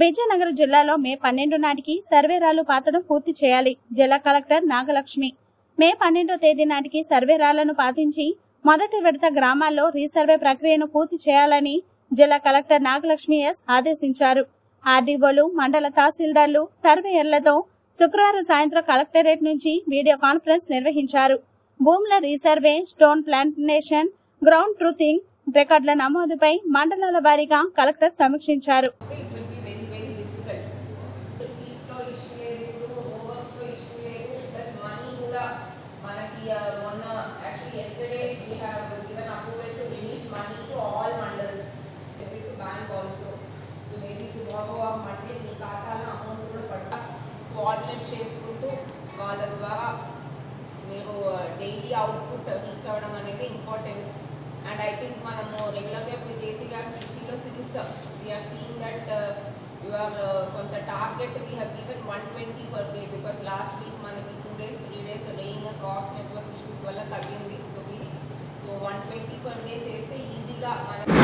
విజయనగరం జిల్లాలో మే 12 నాటికి సర్వేరాలు పాతడం పూర్తి చేయాలి. జిల్లా కలెక్టర్ నాగలక్ష్మి మే 12వ తేదీ నాటికి సర్వేరాలను పాతించి మొదటి విడత గ్రామాల్లో రీసర్వే ప్రక్రియను పూర్తి చేయాలని జిల్లా కలెక్టర్ నాగలక్ష్మి ఎస్ ఆదేశించారు. ఆర్డీఓలు, మండల తహసీల్దార్లు, సర్వేయర్లతో శుక్రవారం సాయంత్రం కలెక్టరేట్ నుంచి వీడియో కాన్ఫరెన్స్ నిర్వహించారు. భూముల resurvey, stone plantation, ground truthing, రికార్డుల నమోదుపై మండలాల వారీగా కలెక్టర్ సమీక్షించారు. Actually yesterday we have given approval to release money to all mandals, maybe to bank also. So maybe tomorrow or Monday we ఖాతాలో amount కూడా పడతా కోఆర్డినేట్ చేసుకుంటూ వాళ్ళ ద్వారా మేము డైలీ అవుట్పుట్ రీచ్ అవ్వడం అనేది ఇంపార్టెంట్. అండ్ ఐ థింక్ మనము రెగ్యులర్గా ఇప్పుడు జేసీ గారు సిటీలో series we are seeing that your కొంత target we have given 120 per day because last week మనకి 2 days 3 days rain caused network వల్ల తగ్గింది. సో 120 పర్ డే చేస్తే ఈజీగా